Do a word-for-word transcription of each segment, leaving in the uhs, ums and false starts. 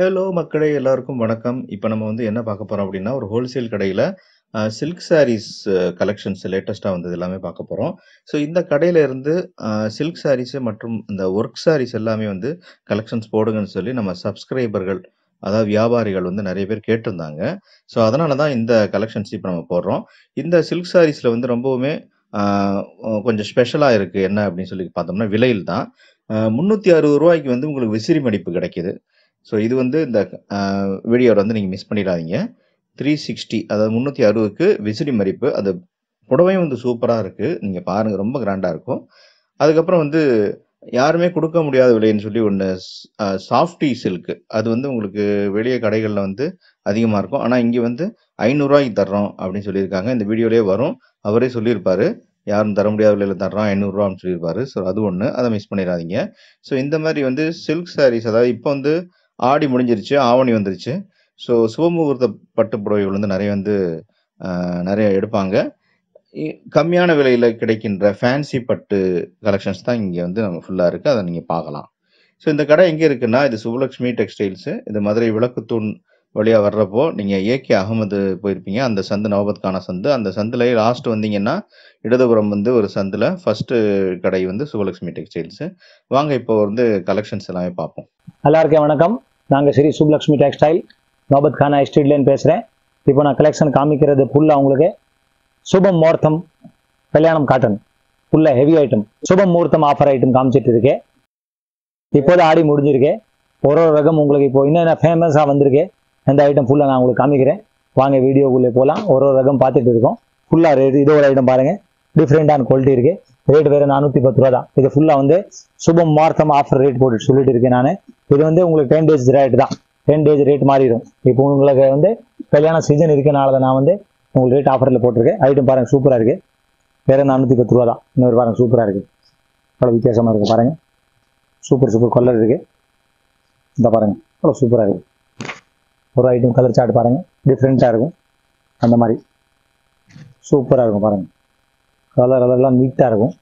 Hello மக்களே எல்லாருக்கும் வணக்கம் இப்போ நம்ம வந்து என்ன பார்க்க போறோம் அப்படினா ஒரு ஹோல்சேல் கடையில silk sarees collections லேட்டஸ்டா வந்தது எல்லாமே பார்க்க போறோம் சோ இந்த கடையில இருந்து silk sarees மற்றும் இந்த work sarees எல்லாமே வந்து collections போடுங்கன்னு சொல்லி நம்ம subscriberகள் அதாவது வியாபாரிகள் வந்து நிறைய பேர் கேட்டிருந்தாங்க சோ அதனால தான் இந்த collections இப்போ நம்ம போறோம் இந்த silk sareesல வந்து ரொம்பவே கொஞ்சம் ஸ்பெஷலா இருக்கு என்ன அப்படி சொல்லி பார்த்தோம்னா விலையில தான் முந்நூற்று அறுபது ரூபாய்க்கு வந்து உங்களுக்கு விசிறி மடிப்பு கிடைக்குது So, இது வந்து இந்த வீடியோவை வந்து நீங்க மிஸ் பண்ணிராதீங்க three sixty அதாவது முந்நூற்று அறுபது க்கு விசிறி மடிப்பு அது புடவையும் வந்து சூப்பரா இருக்கு நீங்க பாருங்க ரொம்ப கிராண்டா இருக்கும் அதுக்கு அப்புறம் வந்து யாருமே கொடுக்க முடியாத விலைன்னு சொல்லி ஒன்னு சாஃப்டி silk அது வந்து உங்களுக்கு வெளிய கடைகள்ல வந்து அதிகமா இருக்கும் ஆனா இங்க வந்து ஐநூறு ரூபாய் தரோம் அப்படி சொல்லி இருக்காங்க இந்த வீடியோலயே வரும் அவரே சொல்லி இருப்பாரு யாரும் தர முடியாத விலையில தரறான் ஐநூறு ரூபாய் அப்படி சொல்லி இருப்பாரு சோ அது ஒன்னு அதை மிஸ் பண்ணிராதீங்க சோ இந்த மாதிரி வந்து silk sarees அதாவது இப்போ வந்து ஆடி முடிஞ்சிருச்சு ஆவணி வந்திருச்சு சோ சுபமுகூர்த்த பட்டு புடவைகள் வந்து நிறைய வந்து நிறைய எடுப்பாங்க கம்மியான விலையில கிடைக்கின்ற ஃபேன்சி பட்டு கலெக்ஷன்ஸ் தான் இங்க வந்து நம்ம ஃபுல்லா இருக்கு அத நீங்க பார்க்கலாம் சோ இந்த கடை எங்க இருக்குன்னா இது சுபலட்சுமி டெக்ஸ்டைல்ஸ் இது மதுரை விளக்குத்தூண் வழியா வர்றப்போ நீங்க ஏகே அகமது போயிருப்பீங்க அந்த சந்து நவபத்கான சந்து அந்த சந்துல லாஸ்ட் வந்தீங்கன்னா இடதுபுறம் வந்து ஒரு சந்துல ஃபர்ஸ்ட் கடை வந்து சுபலட்சுமி டெக்ஸ்டைல்ஸ் வாங்க இப்போ வந்து கலெக்ஷன்ஸ் எல்லாமே பார்ப்போம் எல்லாருக்கும் வணக்கம் நாங்க Shri Subhalakshmi textile Navapathkhana street line பேசுறேன் இப்போ நான் கலெக்ஷன் காமிக்கிறது புல்ல உங்களுக்கு சுப முகூர்த்தம் கல்யாணம் காட்டன் புல்ல ஹெவி ஐட்டம் சுப முகூர்த்தம் ஆஃபர் ஐட்டம் காமிச்சிட்டு இருக்கு இப்போது ஆடி முடிஞ்சிருக்கு ஒரு ஒரு ரகம் உங்களுக்கு இப்போ இன்னும் என்ன ஃபேமஸா வந்திருக்கு அந்த ஐட்டம் ஃபுல்லாக நான் உங்களுக்கு காமிக்கிறேன் வாங்க வீடியோக்குள்ளே போகலாம் ஒரு ஒரு ரகம் பார்த்துட்டு இருக்கோம் ஃபுல்லாக ரேட் இதோ ஒரு ஐட்டம் பாருங்கள் டிஃப்ரெண்டான குவாலிட்டி இருக்குது ரேட் வேறு நானூற்றி பத்து ரூபா தான் இது ஃபுல்லாக வந்து சுபம் மார்த்தம் ஆஃபர் ரேட் போட்டு சொல்லிட்டு இருக்கேன் நான் இது வந்து உங்களுக்கு டென் டேஸ் ரேட் தான் டென் டேஸ் ரேட் மாறிடும் இப்போ உங்களுக்கு வந்து கல்யாண சீசன் இருக்கனால தான் நான் வந்து உங்களுக்கு ரேட் ஆஃபரில் போட்டிருக்கேன் ஐட்டம் பாருங்கள் சூப்பராக இருக்குது வேறு நானூற்றி பத்து ரூபா தான் இன்னொரு பாருங்கள் சூப்பராக இருக்குது அவ்வளோ வித்தியாசமாக இருக்குது பாருங்கள் சூப்பர் சூப்பர் கலர் இருக்குது இந்த பாருங்கள் அவ்வளோ சூப்பராக இருக்குது ஒரு ஐட்டம் கலர் சார்ட் பாருங்கள் டிஃப்ரெண்ட்டாக இருக்கும் அந்த மாதிரி சூப்பராக இருக்கும் பாருங்கள் கலர் கலர்லாம் நீட்டாக இருக்கும்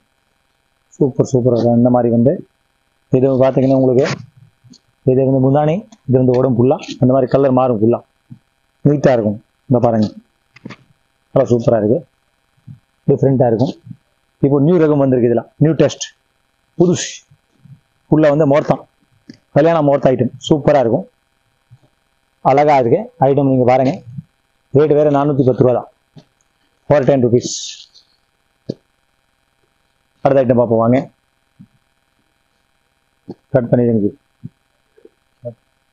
சூப்பர் சூப்பராக இருக்கும் இந்த மாதிரி வந்து இது பார்த்தீங்கன்னா உங்களுக்கு இது வந்து முந்தானி இது வந்து உடம்பு ஃபுல்லாக அந்த மாதிரி கலர் மாறும் ஃபுல்லாக நீட்டாக இருக்கும் இந்த பாருங்கள் நல்லா சூப்பராக இருக்குது டிஃப்ரெண்ட்டாக இருக்கும் இப்போ நியூ ரகம் வந்திருக்கு இதெல்லாம் நியூ டெஸ்ட் புதுசு ஃபுல்லாக வந்து முகூர்த்தம் கல்யாண முகூர்த்த ஐட்டம் சூப்பராக இருக்கும் அழகாக இருக்கு ஐட்டம் நீங்கள் பாருங்கள் ரேட்டு வேறு நானூற்றி பத்து ரூபா தான் ஃபோர் டென் ருபீஸ் அடுத்த ஐட்டம் பார்ப்போம் வாங்க கட் பண்ணிடுங்க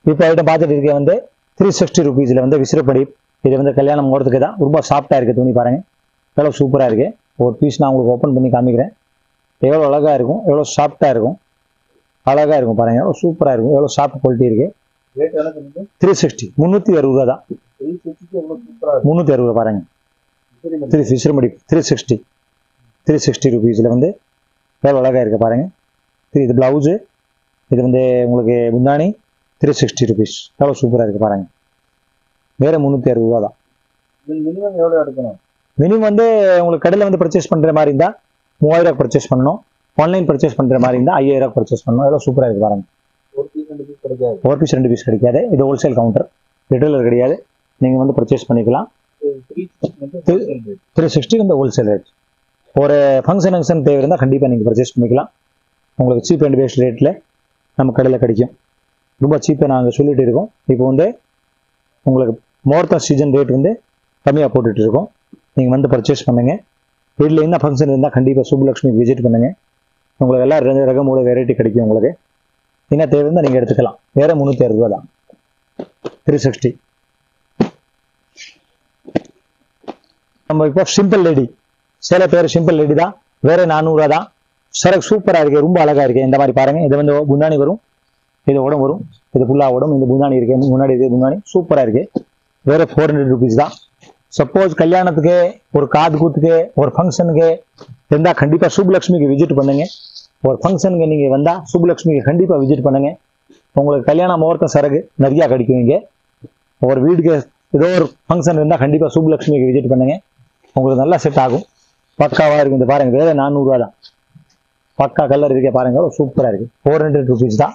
இப்போ ஐட்டம் பார்த்துட்டு இருக்க வந்து த்ரீ சிக்ஸ்டி ருபீஸில் வந்து விசிறப்படி இது வந்து கல்யாணம் முகூர்த்தத்துக்கு தான் ரொம்ப சாஃப்டாக இருக்குது துணி பாருங்கள் எவ்வளோ சூப்பராக இருக்குது ஒரு பீஸ் நான் உங்களுக்கு ஓப்பன் பண்ணி காமிக்கிறேன் எவ்வளோ அழகாக இருக்கும் எவ்வளோ சாஃப்டாக இருக்கும் அழகாக இருக்கும் பாருங்கள் எவ்வளோ சூப்பராக இருக்கும் எவ்வளோ சாஃப்ட் குவாலிட்டி இருக்குது ரேட் எவ்வளவு three sixty முந்நூற்று அறுபது ரூபாய் தான் three sixty எவ்வளவு சூப்பரா இருக்கு முந்நூற்று அறுபது ரூபாய் பாருங்க three ஃபிஷர் மடி three sixty three sixty ரூபாயில வந்து எவ்வளவு அழகா இருக்கு பாருங்க இது ब्लाउज இது வந்து உங்களுக்கு முந்தானி three sixty ரூபாய் எவ்வளவு சூப்பரா இருக்கு பாருங்க வேற முந்நூற்று அறுபது ரூபாய் தான் மினிமம் எவ்வளவு எடுக்கணும் மினிமம் வந்து உங்களுக்கு கடையில வந்து பர்சேஸ் பண்ற மாதிரி இருந்தா மூவாயிரம் ரூபாய் பர்சேஸ் பண்ணனும் ஆன்லைன் பர்சேஸ் பண்ற மாதிரி இருந்தா ஐயாயிரம் ரூபாய் பர்சேஸ் பண்ணனும் எவ்வளவு சூப்பரா இருக்கு பாருங்க ஒரு பீஸ் ரெண்டு பீஸ் கிடைக்காது இது ஹோல்சேல் கவுண்டர் ரிட்டெய்லர் கிடையாது நீங்க வந்து பர்ச்சேஸ் பண்ணிக்கலாம் த்ரீ சிக்ஸ்டி வந்து ஹோல்சேல் ரேட் ஒரு ஃபங்க்ஷன் ஃபங்க்ஷன் தேவை இருந்தால் கண்டிப்பாக நீங்கள் பர்ச்சேஸ் பண்ணிக்கலாம் உங்களுக்கு சீப் அண்ட் பேஸ்ட் ரேட்டில் நம்ம கடையில் கிடைக்கும் ரொம்ப சீப்பாக நாங்கள் சொல்லிட்டு இருக்கோம் இப்போ வந்து உங்களுக்கு முகூர்த்த சீசன் ரேட் வந்து கம்மியாக போட்டுட்டு இருக்கோம் நீங்கள் வந்து பர்ச்சேஸ் பண்ணுங்க வீட்டில் என்ன ஃபங்க்ஷன் இருந்தால் கண்டிப்பாக சுபலட்சுமிக்கு விசிட் பண்ணுங்க உங்களுக்கு எல்லா ரெண்டு ரகமோட வெரைட்டி கிடைக்கும் உங்களுக்கு என்ன தேவை இருந்தால் நீங்கள் எடுத்துக்கலாம் வேறு முந்நூற்றி அறுபது ரூபா தான் த்ரீ சிக்ஸ்டி நம்ம இப்போ சிம்பிள் லேடி சில பேர் சிம்பிள் லேடி தான் வேறு நானூறுரூவா தான் சரக்கு சூப்பராக இருக்குது ரொம்ப அழகாக இருக்குது இந்த மாதிரி பாருங்கள் இது வந்து முந்தானி வரும் இது உடம்பு வரும் இது ஃபுல்லாக உடம்பு இந்த முந்தானி இருக்குது முன்னாடி இருக்குது முந்தானி சூப்பராக இருக்குது வேறு ஃபோர் ஹண்ட்ரட் ருபீஸ் தான் சப்போஸ் கல்யாணத்துக்கு ஒரு காது கூத்துக்கு ஒரு ஃபங்க்ஷனுக்கு இருந்தால் கண்டிப்பாக சுபலட்சுமிக்கு விசிட் பண்ணுங்க ஒரு ஃபங்க்ஷனுக்கு நீங்கள் வந்தால் சுபலட்சுமிக்கு கண்டிப்பாக விசிட் பண்ணுங்க உங்களுக்கு கல்யாண முகூர்த்த சரகு நிறையா கிடைக்கும் இங்கே ஒரு வீட்டுக்கு ஏதோ ஒரு ஃபங்க்ஷன் இருந்தால் கண்டிப்பாக சுபலட்சுமிக்கு விசிட் பண்ணுங்க உங்களுக்கு நல்லா செட் ஆகும் பக்காவாக இருக்கும் இந்த பாருங்கள் வேறு நானூறுரூவா தான் பக்கா கலர் இருக்கே பாருங்கள் சூப்பராக இருக்குது ஃபோர் ஹண்ட்ரட் ருபீஸ் தான்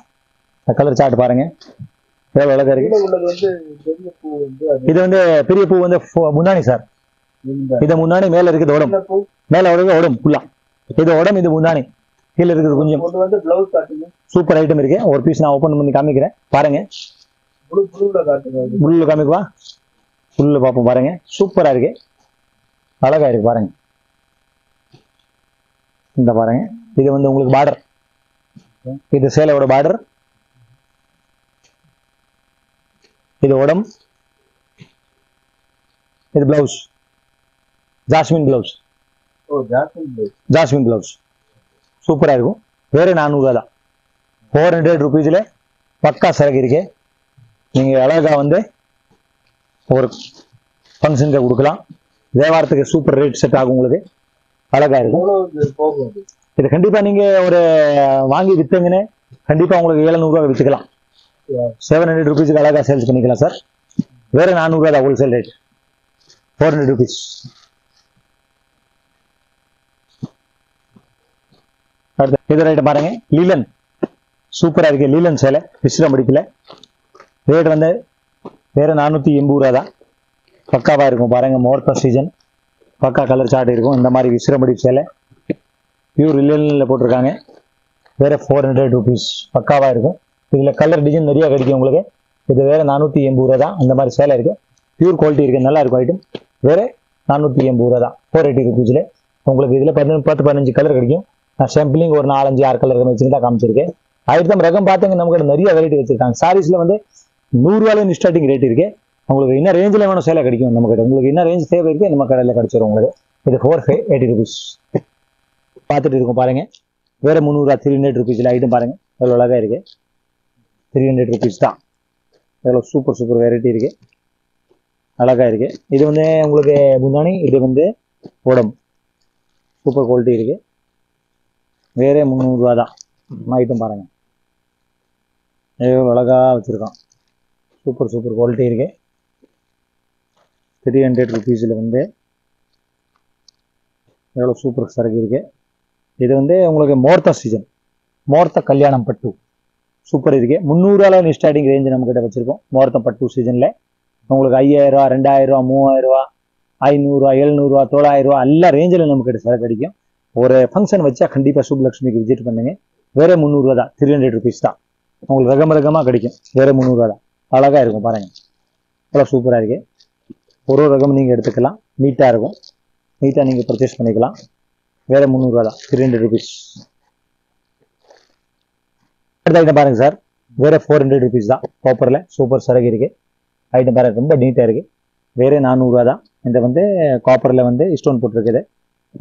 இந்த கலர் சார்ட் பாருங்கள் எவ்வளோ அழகா இருக்கு. இது வந்து பெரிய பூ வந்து முன்னாடி சார், இது முன்னாடி மேல இருக்குது உடம்பு, மேல உடம்பு உடம்பு புல்லா இது உடம்பு, இது முன்னாடி கீழே இருக்குது கொஞ்சம். சூப்பர் ஐட்டம் இருக்கு, ஒரு பீஸ் நான் ஓபன் பண்ணி காமிக்கிறேன் பாருங்க. புல்லு காமிக்குவா, புல்லு பார்ப்போம் பாருங்க, சூப்பரா இருக்கு, அழகா இருக்கு பாருங்க. இந்த பாருங்க, இது வந்து உங்களுக்கு பார்டர், இது சேலையோட பார்டர், இது உடம்பு, இது blouse, jasmine blouse, jasmine blouse சூப்பரா இருக்கும். வேற நானூறு தான், ஃபோர் ஹண்ட்ரட் ருபீஸ்ல பக்கா சரக்கு இருக்கு. நீங்க அழகா வந்து ஒரு ஃபங்க்ஷனுக்கு கொடுக்கலாம், வியாபாரத்துக்கு சூப்பர் ரேட் செட் ஆகும் உங்களுக்கு, அழகா இருக்கும். இது கண்டிப்பா நீங்க ஒரு வாங்கி வித்துங்கன்னு கண்டிப்பா உங்களுக்கு எழுநூறுவா வித்துக்கலாம், செவன் ஹண்ட்ரட் ருபீஸுக்கு அழகா சேல்ஸ் பண்ணிக்கலாம் சார். வேற நானூறுவா தான் wholesale rate, four hundred rupees. இது ரேட் பாருங்க, லீலன் சூப்பரா இருக்கு, லீலன் சேலை விசிடம் பிடிக்கல. ரேட் வந்து வேற நானூத்தி எண்பது ரூபா தான், பக்காவா இருக்கும் பாருங்க. மோர்த்த சீசன் பக்கா கலர் சார்ட் இருக்கும். இந்த மாதிரி விசிறம்படி சேலை பியூர் லீலன்ல போட்டிருக்காங்க. வேற ஃபோர் ஹண்ட்ரட் ருபீஸ் பக்காவா இருக்கும். இதுல கலர் டிசைன் நிறைய கிடைக்கும் உங்களுக்கு. இது வேற நானூத்தி எண்பது ரூபா தான். இந்த மாதிரி சேலை இருக்கு, பியூர் குவாலிட்டி இருக்கு, நல்லா இருக்கும் ஐட்டம். வேற நானூத்தி எண்பது ரூபா தான், ஃபோர் எயிட்டி ருபீஸ்ல உங்களுக்கு. இதுல பதினஞ்சு பத்து பதினஞ்சு கலர் கிடைக்கும். நான் சாம்பிளிங் ஒரு நாலஞ்சு ஆறு கலர் வச்சுருந்தா காமிச்சிருக்கேன். அதுதான் ரகம் பார்த்தீங்க, நமக்கு நிறைய வெரைட்டி வச்சிருக்காங்க. சாரீஸ்ல வந்து நூறுவாலேருந்து ஸ்டார்டிங் ரேட் இருக்கு. உங்களுக்கு என்ன ரேஞ்சில் வேணும் சேலை கிடைக்கும் நம்ம கிட்ட. உங்களுக்கு என்ன ரேஞ்ச் தேவை இருக்கு நம்ம கடையில் கிடைச்சிடும் உங்களுக்கு. இது ஃபோர் ஃபைவ் எயிட்டி ருபீஸ் பார்த்துட்டு இருக்கும் பாருங்க. வேற முந்நூறுவா த்ரீ ஹண்ட்ரட் ருபீஸ்ல ஐட்டம் பாருங்க, எவ்வளோ அழகாக இருக்கு. த்ரீ ஹண்ட்ரட் ருபீஸ் தான், எவ்வளோ சூப்பர் சூப்பர் வெரைட்டி இருக்கு, அழகா இருக்கு. இது வந்து உங்களுக்கு முன்னாடி, இது வந்து உடம்பு, சூப்பர் குவாலிட்டி இருக்கு. வேற முந்நூறுவா தான் ஐட்டம் பாருங்க, அழகா வச்சிருக்கான், சூப்பர் சூப்பர் குவாலிட்டி இருக்கு. த்ரீ ஹண்ட்ரட் ருபீஸில் வந்து எவ்வளோ சூப்பர் சரக்கு இருக்கு. இது வந்து உங்களுக்கு மோர்த்த சீசன், மோர்த்த கல்யாணம் பட்டு சூப்பர் இருக்கு. முந்நூறுவால ஸ்டார்டிங் ரேஞ்சு நம்ம கிட்ட வச்சிருக்கோம். மோர்த்த பட்டு சீசன்ல உங்களுக்கு ஐயாயிரம் ரூபா, ரெண்டாயிரம் ரூபா, மூவாயிரம் ரூபா, ஐநூறுரூவா, எழுநூறுவா, தொள்ளாயிரம் ரூபா, எல்லா ரேஞ்சில் நம்ம கிட்ட சரக்கு கிடைக்கும். ஒரு ஃபங்க்ஷன் வச்சா கண்டிப்பாக சுப்லக்ஷ்மிக்கு விசிட் பண்ணுங்க. வேற முந்நூறுவா தான், த்ரீ ஹண்ட்ரட் ருபீஸ் தான் உங்களுக்கு. ரகம் ரகமாக கிடைக்கும். வேற முந்நூறுவா தான், அழகாக இருக்கும் பாருங்கள், நல்லா சூப்பராக இருக்குது. ஒரு ஒரு ரகம் நீங்கள் எடுத்துக்கலாம், நீட்டாக இருக்கும், நீட்டாக நீங்கள் பர்ச்சேஸ் பண்ணிக்கலாம். வேற முந்நூறுவா தான், த்ரீ ஹண்ட்ரட் ருபீஸ். அடுத்த ஐட்டம் பாருங்கள் சார், வேற ஃபோர் ஹண்ட்ரட் ருபீஸ் தான். காப்பரில் சூப்பர் சரகு இருக்குது. ஐட்டம் பாருங்கள், ரொம்ப நீட்டாக இருக்குது. வேற நானூறுவா தான். இந்த வந்து காப்பரில் வந்து ஸ்டோன் போட்டிருக்குது,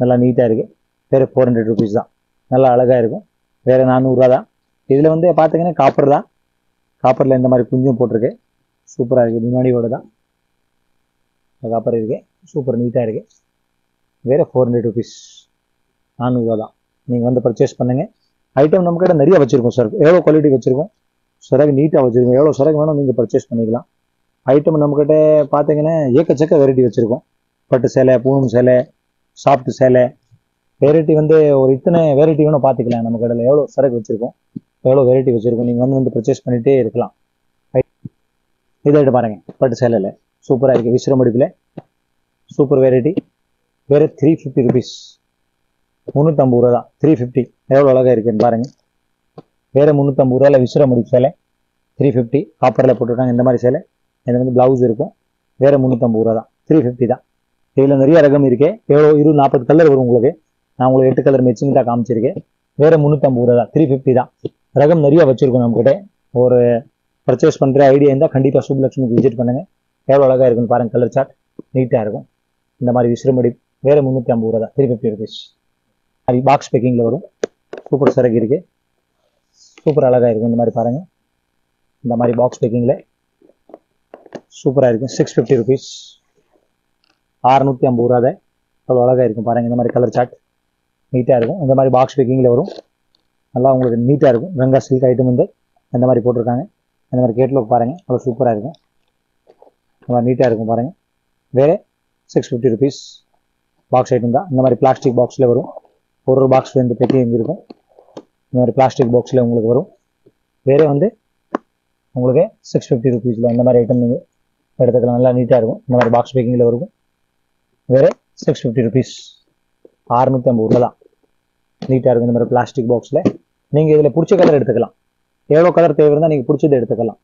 நல்லா நீட்டாக இருக்குது. வேற ஃபோர் ஹண்ட்ரட் ருபீஸ் தான், நல்லா அழகாக இருக்கும். வேற நானூறுரூவா தான். இதில் வந்து பார்த்தீங்கன்னா காப்பர் தான். காப்பரில் இந்த மாதிரி குஞ்சும் போட்டிருக்கு, சூப்பராக இருக்குது. முன்னாடியோட தான் காப்பர் இருக்குது, சூப்பர் நீட்டாக இருக்குது. வேற ஃபோர் ஹண்ட்ரட் ருபீஸ், நானூறுரூவா தான். நீங்கள் வந்து பர்ச்சேஸ் பண்ணுங்கள். ஐட்டம் நம்ம கிட்ட நிறைய வச்சுருக்கோம் சார், எவ்வளோ குவாலிட்டி வச்சுருக்கோம், சிறகு நீட்டாக வச்சுருக்கோம். எவ்வளோ சிறகு வேணும் நீங்கள் பர்ச்சேஸ் பண்ணிக்கலாம். ஐட்டம் நம்மக்கிட்ட பார்த்தீங்கன்னா ஏக்கச்சக்க வெரைட்டி வச்சுருக்கோம். பட்டு சேலை, பூனம் சேலை, சாஃப்ட் சேலை, வெரைட்டி வந்து ஒரு இத்தனை வெரைட்டி வேணும் பார்த்துக்கலாம். நம்ம கடையில் எவ்வளோ சரக்கு வச்சுருக்கோம், எவ்வளோ வெரைட்டி வச்சுருக்கோம். நீங்கள் வந்து வந்து பர்ச்சேஸ் பண்ணிகிட்டே இருக்கலாம். இதாகிட்டு பாருங்கள், பட்டு சேலையில் சூப்பராக இருக்குது. விசிற மடிப்பில் சூப்பர் வெரைட்டி. வேறு த்ரீ ஃபிஃப்டி ருபீஸ், முந்நூற்றம்பது ரூபா தான். த்ரீ ஃபிஃப்டி எவ்வளோ அழகாக இருக்குன்னு பாருங்கள். வேறு முந்நூற்றம்பது ரூபாயில் விசிற மடிப்பு சேலை, த்ரீ ஃபிஃப்டி காப்பரில் போட்டிருக்காங்க. இந்த மாதிரி சேலை, எனக்கு வந்து ப்ளவுஸ் இருக்கும். வேறு முந்நூற்றம்பது ரூபா தான், த்ரீ ஃபிஃப்டி தான். இதில் நிறைய ரகம் இருக்குது. எவ்வளோ இருபது நாற்பது கலர் வரும் உங்களுக்கு. நான் உங்களுக்கு எட்டு கலர் மெச்சிங் தான் காமிச்சிருக்கேன். வேற முந்நூற்றம்பது ரூபா தான், த்ரீ ஃபிஃப்டி தான். ரகம் நிறைய வச்சுருக்கோம் நம்மக்கிட்ட. ஒரு பர்ச்சேஸ் பண்ணுற ஐடியா இருந்தால் கண்டிப்பாக சுப்லக்ஷ்மிக்கு விசிட் பண்ணுங்கள். எவ்வளோ அழகாக இருக்குன்னு பாருங்கள், கலர் சார்ட் நீட்டாக இருக்கும். இந்த மாதிரி விசிறம்படி வேறு முந்நூற்றி ஐம்பது ரூபா தான், த்ரீ ஃபிஃப்டி ருபீஸ். அது பாக்ஸ் பேக்கிங்கில் வரும், சூப்பர் சரக்கு இருக்குது, சூப்பர் அழகாக இருக்கும். இந்த மாதிரி பாருங்கள், இந்த மாதிரி பாக்ஸ் பேக்கிங்கில் சூப்பராக இருக்கும். சிக்ஸ் ஃபிஃப்டி ருபீஸ், அறுநூற்றி ஐம்பது ரூபா தான். எவ்வளோ அழகாக இருக்கும் பாருங்கள், இந்த மாதிரி கலர் சார்ட் நீட்டாக இருக்கும். இந்த மாதிரி பாக்ஸ் பேக்கிங்கில் வரும், நல்லா உங்களுக்கு நீட்டாக இருக்கும். ரங்கா சில்க் ஐட்டம் வந்து இந்த மாதிரி போட்டிருக்காங்க. இந்த மாதிரி கேட்லாக் பாருங்கள், அவ்வளோ சூப்பராக இருக்கும், நல்லா நீட்டாக இருக்கும் பாருங்கள். வேறு six fifty rupees box item தான். இந்த மாதிரி பிளாஸ்டிக் பாக்ஸில் வரும், ஒரு ஒரு பாக்ஸ் வந்து பேக்கிங் இருக்கும். இந்த மாதிரி பிளாஸ்டிக் பாக்ஸில் உங்களுக்கு வரும். வேறு வந்து உங்களுக்கு சிக்ஸ் ஃபிஃப்டி ரூபீஸ்ல இந்த மாதிரி ஐட்டம் நீங்க எடுத்துக்கலாம். நல்லா நீட்டா இருக்கும். இந்த மாதிரி பாக்ஸ் பேக்கிங்ல இருக்கும். வேற six fifty rupees six fifty ரூபாய் தான். நீட்டா இருக்கும் இந்த மாதிரி பிளாஸ்டிக் பாக்ஸ்ல. நீங்க இதல பிடிச்ச கலர் எடுத்துக்கலாம். எவ்வளவு கலர் தேவை இருந்தா நீங்க பிடிச்சத எடுத்துக்கலாம்.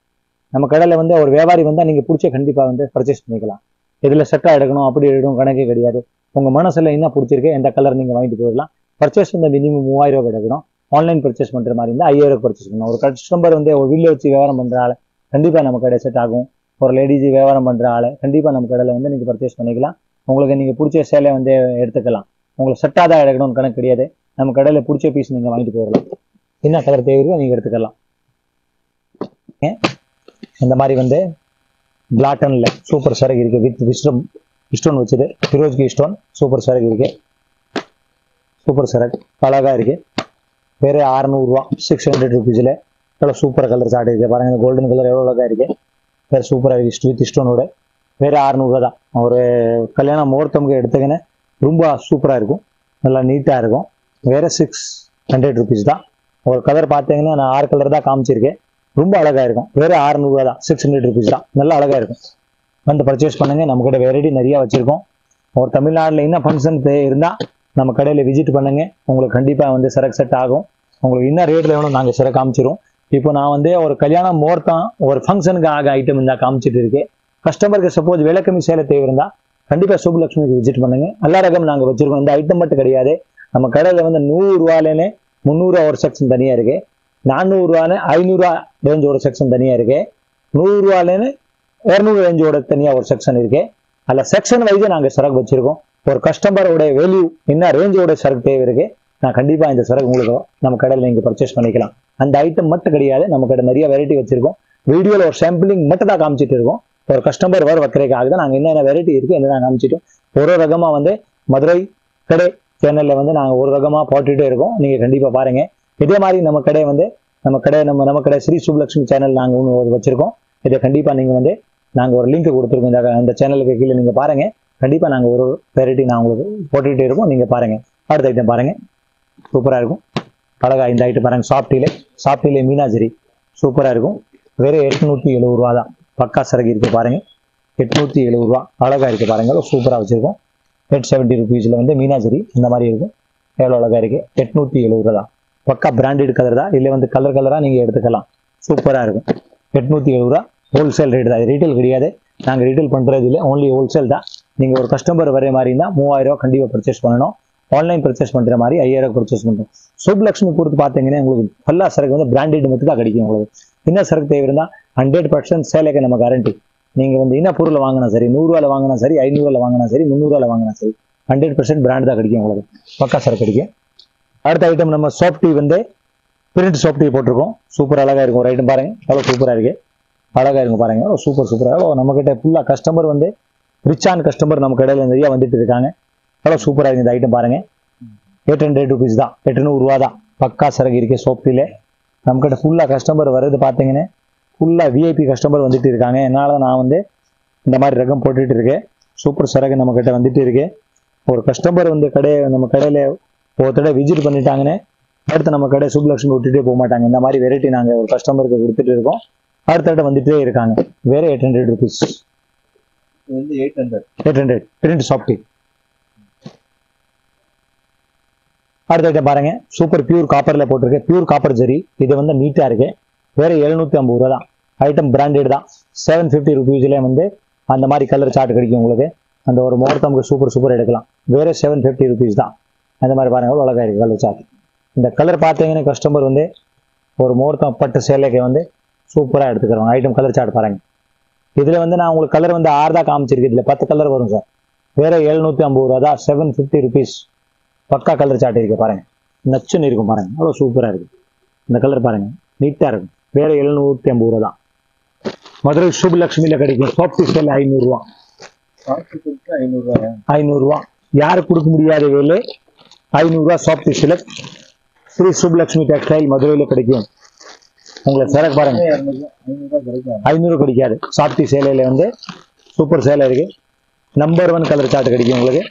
நம்ம கடையில வந்து ஒரு வியாபாரி வந்தா நீங்க பிடிச்ச கண்டிப்பா வந்து பர்ச்சேஸ் பண்ணிக்கலாம். இதுல செட்டா எடுக்கணும் அப்படி எடுக்கணும் கணக்கே கிடையாது. உங்க மனசுல என்ன பிடிச்சிருக்கு எந்த கலர் நீங்க வாங்கிட்டு போயிடலாம். பர்ச்சேஸ் வந்து மினிமம் மூவாயிரம் ரூபாய் எடுக்கணும். ஆன்லைன் பர்ச்சேஸ் பண்ற மாதிரி இருந்தால் ஐயாயிரம் ரூபாய் பர்ச்சேஸ் பண்ணணும். ஒரு கஸ்டமர் வந்து ஒரு வீட்டில் வச்சு வியாபாரம் பண்ற ஆள் கண்டிப்பா நம்ம கடை செட் ஆகும். ஒரு லேடிஸ் வியாபாரம் பண்ற ஆள் கண்டிப்பா நம்ம கடையில வந்து நீங்க பர்ச்சேஸ் பண்ணிக்கலாம். உங்களுக்கு நீங்க பிடிச்ச சேலை வந்து எடுத்துக்கலாம். உங்களுக்கு செட்டா தான் எடுக்கணும்னு கணக்கு கிடையாது. நம்ம கடையில பிடிச்ச பீஸ் நீங்க வாங்கிட்டு போயிடலாம். என்ன கலர் தேவையோ நீங்க எடுத்துக்கலாம். இந்த மாதிரி வந்து பிளாட்டன்ல சூப்பர் சரகு இருக்கு. வித் விஸ்டம் ஸ்டோன் வச்சுது. பிரோஜ்கி ஸ்டோன் சூப்பர் சரகு இருக்கு. சூப்பர் சரகு அழகா இருக்கு. வேற அறுநூறு ரூபா சிக்ஸ் ஹண்ட்ரட் ருபீஸ்ல நல்லா சூப்பர் கலர் சாட் இருக்கு. பாருங்க கோல்டன் கலர் எவ்வளோ அழகா இருக்கு. வேற சூப்பராக இருக்கு வித் ஸ்டோனோட. வேற அறுநூறுவா தான். ஒரு கல்யாண முகூர்த்தமுக்கு எடுத்துக்கின்னு ரொம்ப சூப்பரா இருக்கும். நல்லா நீட்டா இருக்கும். வேற சிக்ஸ் ஹண்ட்ரட் ருபீஸ் தான். ஒரு கலர் பார்த்தீங்கன்னா நான் ஆறு கலர் தான் காமிச்சிருக்கேன். ரொம்ப அழகா இருக்கும். வேற அறுநூறுவா தான். சிக்ஸ் ஹண்ட்ரட் ருபீஸ் தான். நல்லா அழகா இருக்கும். வந்து பர்ச்சேஸ் பண்ணுங்க. நம்ம கிட்ட வெரைட்டி நிறைய வச்சிருக்கோம். ஒரு தமிழ்நாட்டில் என்ன ஃபங்க்ஷன் இருந்தா நம்ம கடையில விசிட் பண்ணுங்க. உங்களுக்கு கண்டிப்பா வந்து சரக்கு செட் ஆகும். உங்களுக்கு என்ன ரேட்ல வேணும் நாங்க சரக்கு காமிச்சிரும். இப்போ நான் வந்து ஒரு கல்யாணம் முகூர்த்தம் ஒரு ஃபங்க்ஷனுக்கு ஆக ஐட்டம் இருந்தா காமிச்சிட்டு இருக்கேன். கஸ்டமருக்கு சப்போஸ் விலக்கமி சேலை தேவை இருந்தா கண்டிப்பா சுபலட்சுமிக்கு விசிட் பண்ணுங்க. எல்லா ரகம் நாங்க வச்சிருக்கோம். இந்த ஐட்டம் மட்டும் கிடையாது. நம்ம கடையில வந்து நூறு ரூபாயிலே முந்நூறு ரூபா ஒரு செக்ஷன் தனியா இருக்கு. நானூறு ரூபான்னு ஐநூறு ரூபா ரேஞ்ச் ஒரு செக்ஷன் தனியா இருக்கு. நூறு ரூபாயிலேன்னு இரநூறு ரேஞ்சோட தனியா ஒரு செக்ஷன் இருக்கு. அதில் செக்ஷன் வைஸே நாங்க சரக்கு வச்சிருக்கோம். ஒரு கஸ்டமரோட வேல்யூ என்ன ரேஞ்சோட சரக்கு தேவை இருக்கு நான் கண்டிப்பா இந்த சரக்கு உங்களுக்கு நம்ம கடையில் நீங்க பர்ச்சேஸ் பண்ணிக்கலாம். அந்த ஐட்டம் மட்டும் கிடையாது. நம்ம கடை நிறைய வெரைட்டி வச்சிருக்கோம். வீடியோல ஒரு சாம்பிளிங் மட்டும் தான் காமிச்சிட்டு இருக்கோம். ஒரு கஸ்டமர் வேறு வைக்கிறதுக்காக தான் நாங்க என்னென்ன வெரைட்டி இருக்கு என்ன நான் காமிச்சிட்டோம். ஒரு ரகமா வந்து மதுரை கடை சேனல்ல வந்து நாங்க ஒரு ரகமா போட்டுட்டே இருக்கோம். நீங்க கண்டிப்பா பாருங்க. இதே மாதிரி நம்ம கடை வந்து நம்ம கடை நம்ம நம்ம கடை ஸ்ரீ சுப்லட்சுமி சேனல் நாங்க ஒன்று வச்சிருக்கோம். இதை கண்டிப்பா நீங்க வந்து நாங்கள் ஒரு லிங்க் கொடுத்துருக்கோம். இந்த இந்த சேனலுக்கு கீழே நீங்கள் பாருங்க. கண்டிப்பாக நாங்கள் ஒரு வெரைட்டி நான் உங்களுக்கு போட்டுக்கிட்டே இருக்கோம். நீங்கள் பாருங்க. அடுத்த ஐட்டம் பாருங்க. சூப்பராக இருக்கும். அழகா இந்த ஐட்டம் பாருங்க. சாஃப்டிலே சாஃப்டிலே மீனாஜரி சூப்பராக இருக்கும். வேற எட்நூற்றி எழுபது ரூபா தான். பக்கா சரக்கு இருக்கு பாருங்க. எட்நூற்றி எழுபது ரூபா அழகா இருக்கு பாருங்க. சூப்பராக வச்சிருக்கோம். எட் செவன்டி ருபீஸ்ல வந்து மீனாஜரி இந்த மாதிரி இருக்கும். எவ்வளோ அழகா இருக்கு. எட்நூற்றி எழுபது ரூபா தான். பக்கா பிராண்டட் கலர் தான். இல்லை வந்து கலர் கலராக நீங்கள் எடுத்துக்கலாம். சூப்பராக இருக்கும். எட்நூற்றி எழுபது ரூபா ஹோல்சேல் ரேட் தான். ரீட்டைல் கிடையாது. நாங்கள் ரீட்டைல் பண்ணுறது இல்லை. ஓன்லி ஹோல்சேல் தான். நீங்கள் ஒரு கஸ்டமர் வர மாதிரினா மூவாயிரம் ரூபா கண்டிப்பாக பர்ச்சேஸ் பண்ணணும். ஆன்லைன் பர்ச்சேஸ் பண்ணுற மாதிரி ஐயாயிரம் ரூபா பர்ச்சேஸ் பண்ணணும். சுப்லட்சுமி பொறுத்து பார்த்தீங்கன்னா உங்களுக்கு எல்லா சரக்கு வந்து பிராண்டட் மட்டும் தான் கிடைக்கும். உங்களுக்கு என்ன சரக்கு தேவை இருந்தால் ஹண்ட்ரட் பர்சன்ட் சேலைக்கு நம்ம கேரண்டி. நீங்கள் வந்து என்ன பொருளை வாங்கினா சரி, நூறுரூவாவில் வாங்கினா சரி, ஐநூறுரூவாவில் வாங்கினா சரி, முந்நூறுரூவாவில் வாங்கினா சரி, ஹண்ட்ரட் பர்சன்ட் பிராண்ட் தான் கிடைக்கும். உங்களுக்கு பக்கா சரக்கு கிடைக்கும். அடுத்த ஐட்டம் நம்ம சாஃப்டி வந்து பிரிண்ட் சாஃப்டி போட்டிருக்கோம். சூப்பர் அழகாக இருக்கும். ஒரு ஐட்டம் பாருங்கள். அவ்வளோ சூப்பராக இருக்குது. அழகா இருக்கு பாருங்க. சூப்பர் சூப்பராக நம்ம கிட்ட ஃபுல்லா கஸ்டமர் வந்து ரிச்சான் கஸ்டமர் நம்ம கடையில நிறைய வந்துட்டு இருக்காங்க. அவ்வளோ சூப்பராக இருக்கு இந்த ஐட்டம் பாருங்க. எயிட் ஹண்ட்ரட் ருபீஸ் தான். எட்டுநூறு ரூபா தான். பக்கா சரகு இருக்கு. சோப்டில நம்ம கிட்ட ஃபுல்லா கஸ்டமர் வர்றது பார்த்தீங்கன்னா ஃபுல்லா விஐபி கஸ்டமர் வந்துட்டு இருக்காங்க. என்னால நான் வந்து இந்த மாதிரி ரகம் போட்டுட்டு இருக்கேன். சூப்பர் சரகு நம்ம கிட்ட வந்துட்டு இருக்கு. ஒரு கஸ்டமர் வந்து கடையை நம்ம கடையில ஒரு தடவை விசிட் பண்ணிட்டாங்கன்னு அடுத்து நம்ம கடை சுப்லட்சுமி விட்டுட்டே போக மாட்டாங்க. இந்த மாதிரி வெரைட்டி நாங்கள் ஒரு கஸ்டமருக்கு கொடுத்துட்டு இருக்கோம். அடுத்த வந்துட்டே இருக்காங்க. வேற எயிட் ஹண்ட்ரட் ருபீஸ் வந்து eight hundred eight hundred print softy. அடுத்த பாருங்க. சூப்பர் பியூர் காப்பர்ல போட்டிருக்கு. Pure copper zari. இது வந்து நீட்டா இருக்கு. வேற எழுநூத்தி ஐம்பது ரூபா தான். ஐட்டம் பிராண்டட் தான். செவன் பிப்டி ருபீஸ்ல வந்து அந்த மாதிரி கலர் சார்ட் கிடைக்கும். உங்களுக்கு அந்த ஒரு முகூர்த்தமுக்கு சூப்பர் சூப்பர் எடுக்கலாம். வேற செவன் பிப்டி ருபீஸ் தான். அந்த மாதிரி பாருங்க. எவ்வளோ அழகா இருக்கு கலர் சார்ட். இந்த கலர் பார்த்தீங்கன்னா கஸ்டமர் வந்து ஒரு முகூர்த்தம் பட்டு சேலைக்கு வந்து சூப்பரா எடுத்துக்கிறோம். ஐட்டம் கலர் சார்ட் பாருங்க. இதுல வந்து நான் உங்களுக்கு கலர் வந்து ஆறு தான் காமிச்சிருக்கேன். இதுல பத்து கலர் வரும் சார். வேற எழுநூத்தி ஐம்பது ரூபா தான். Seven fifty rupees. பக்கா கலர் சார்ட் இருக்கு பாருங்க. நச்சுன்னு இருக்கும் பாருங்க. அவ்வளவு சூப்பரா இருக்கு. இந்த கலர் பாருங்க. நீட்டா இருக்கும். வேற எழுநூத்தி ஐம்பது ரூபா தான். மதுரை சுப்லட்சுமியில கிடைக்கும். சாஃப்டி சேல் ஐநூறு ரூபா. ஐநூறு ரூபா ஐநூறு ரூபா யாரும் கொடுக்க முடியாத வேலை. ஐநூறு ரூபா softy sale Shri Subbulakshmi textile மதுரையில கிடைக்கும். உங்களுக்கு சரக்கு பாருங்க. ஐநூறு கிடைக்காது. சாப்டி சேலையில வந்து சூப்பர் சேலை இருக்கு. நம்பர் ஒன் கலர் சார்ட் கிடைக்கும் உங்களுக்கு.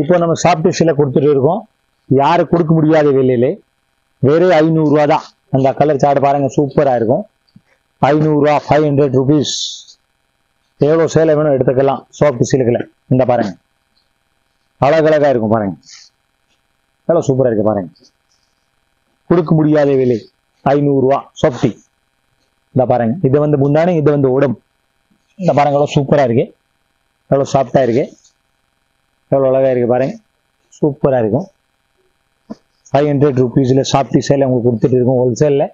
இப்போ நம்ம சாப்டி சேலை கொடுத்துட்டு இருக்கோம். யாரு கொடுக்க முடியாத வெளியில. வெறும் ஐநூறு ரூபா தான். அந்த கலர் சார்ட் பாருங்க. சூப்பரா இருக்கும். ஐநூறு ரூபா ஃபைவ் ஹண்ட்ரட் ருபீஸ் எவ்வளோ சேலை வேணும் எடுத்துக்கலாம். சாஃப்ட் சில்கில் இந்த பாருங்க, அழகழகாக இருக்கும் பாருங்க, எவ்வளோ சூப்பராக இருக்கு பாருங்க. கொடுக்க முடியாத விலை ஐநூறுரூவா சாஃப்டி. இந்த பாருங்க, இது வந்து முந்தானி, இது வந்து உடம்பு. இந்த பாருங்க எவ்வளோ சூப்பராக இருக்கு, எவ்வளோ சாஃப்டாக இருக்கு, எவ்வளோ அழகாக இருக்கு பாருங்க, சூப்பராக இருக்கும். ஃபைவ் ஹண்ட்ரட் ருபீஸில் சாஃப்டி சேலை உங்களுக்கு கொடுத்துட்டு இருக்கும் ஹோல்சேலில்.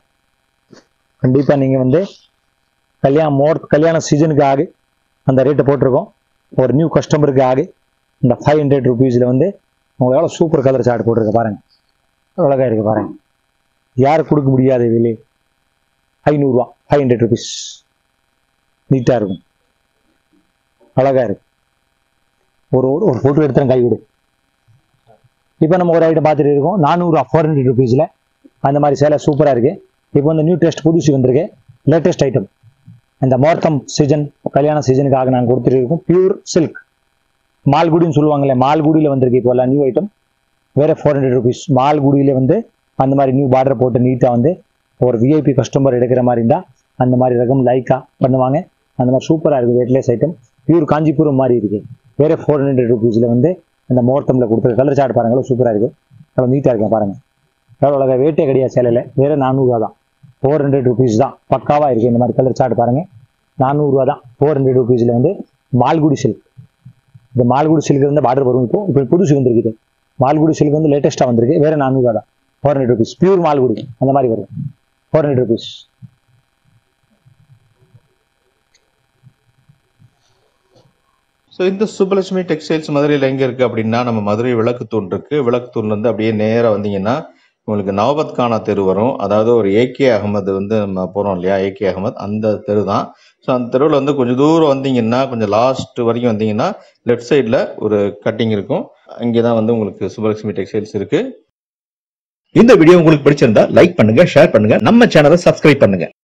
கண்டிப்பாக நீங்கள் வந்து கல்யாணம் மோ கல்யாண சீசனுக்கு ஆகு அந்த ரேட்டை போட்டிருக்கோம். ஒரு நியூ கஸ்டமருக்கு ஆகு இந்த ஃபைவ் ஹண்ட்ரட் ருபீஸில் வந்து உங்களால் சூப்பர் கலர் சார்ட் போட்டிருக்க பாருங்கள், அழகாக இருக்குது பாருங்கள். யார் கொடுக்க முடியாத விலை ஐநூறுரூவா ஃபைவ் ஹண்ட்ரட் ருபீஸ். நீட்டாக இருக்கும், அழகாக இருக்கும். ஒரு ஒரு ஃபோட்டோ எடுத்துகிற கை விடும். இப்போ நம்ம ஒரு ஐட்டம் பார்த்துட்டு இருக்கோம் நானூறுரூவா ஃபோர் ஹண்ட்ரட் ருபீஸில். அந்த மாதிரி சேலை சூப்பராக இருக்குது. இப்போ வந்து நியூ டெஸ்ட் புதுசு வந்திருக்கு, லேட்டஸ்ட் ஐட்டம். இந்த மோர்த்தம் சீசன் கல்யாண சீசனுக்காக நாங்கள் கொடுத்துட்டு இருக்கோம். பியூர் சில்க் மால்குடின்னு சொல்லுவாங்களே, மால்குடியில் வந்திருக்கு இப்போ எல்லாம் நியூ ஐட்டம். வேறு ஃபோர் ஹண்ட்ரட் ருபீஸ் மால்குடியில் வந்து அந்த மாதிரி நியூ பார்டர் போட்டு நீட்டாக வந்து ஒரு விஐபி கஸ்டமர் எடுக்கிற மாதிரி இருந்தால் அந்த மாதிரி ரகம் லைக்காக பண்ணுவாங்க. அந்த மாதிரி சூப்பராக இருக்குது. வெட்லேஸ் ஐட்டம் பியூர் காஞ்சிபுரம் மாதிரி இருக்குது. வேறு ஃபோர் ஹண்ட்ரட் ருபீஸில் வந்து அந்த மோர்த்தமில் கொடுத்துருக்க கலர் சாட் பாருங்களோ, சூப்பராக இருக்குது, அவ்வளோ நீட்டாக இருக்கும் பாருங்கள். எவ்வளோ அழகாக வேட்டே கிடையாது சேலையில். வேறு நானூறுரூவா தான், ஃபோர் ஹண்ட்ரட் ருபீஸ் தான் பக்காவாக இருக்குது. இந்த மாதிரி கலர் சாட் பாருங்கள், நானூறுரூவா தான். ஃபோர் ஹண்ட்ரட் ருபீஸில் வந்து மால்குடி சில்க். இந்த மால்குடி சில்க் வந்து ஆர்டர் வரும். இப்போ இப்போ புதுசு வந்துருக்குது மால்குடி சில்க் வந்து லேட்டஸ்ட்டாக வந்திருக்கு. வேறு நானூறுரூவா தான், four hundred rupees pure Malgudi அந்த மாதிரி வரும். ஃபோர் ஹண்ட்ரட் ருபீஸ் ஸோ இந்த சுப்பலட்சுமி டெக்ஸ்டைல்ஸ் மதுரையில் எங்கே இருக்குது அப்படின்னா, நம்ம மதுரை விளக்குத்தூண் இருக்குது. விளக்குத்தூண்லேருந்து அப்படியே நேராக வந்தீங்கன்னா உங்களுக்கு நவபத் கானா தெரு வரும். அதாவது ஒரு ஏகே அகமது வந்து நம்ம போகிறோம் இல்லையா, ஏகே அகமது அந்த தெரு தான். ஸோ அந்த தெருவில் வந்து கொஞ்சம் தூரம் வந்தீங்கன்னா, கொஞ்சம் லாஸ்ட் வரைக்கும் வந்தீங்கன்னா லெஃப்ட் சைடில் ஒரு கட்டிங் இருக்கும். அங்கே தான் வந்து உங்களுக்கு சுப்பலட்சுமி டெக்ஸ்டைல்ஸ் இருக்குது. இந்த வீடியோ உங்களுக்கு பிடிச்சிருந்தா லைக் பண்ணுங்கள், ஷேர் பண்ணுங்கள், நம்ம சேனலை சப்ஸ்கிரைப் பண்ணுங்கள்.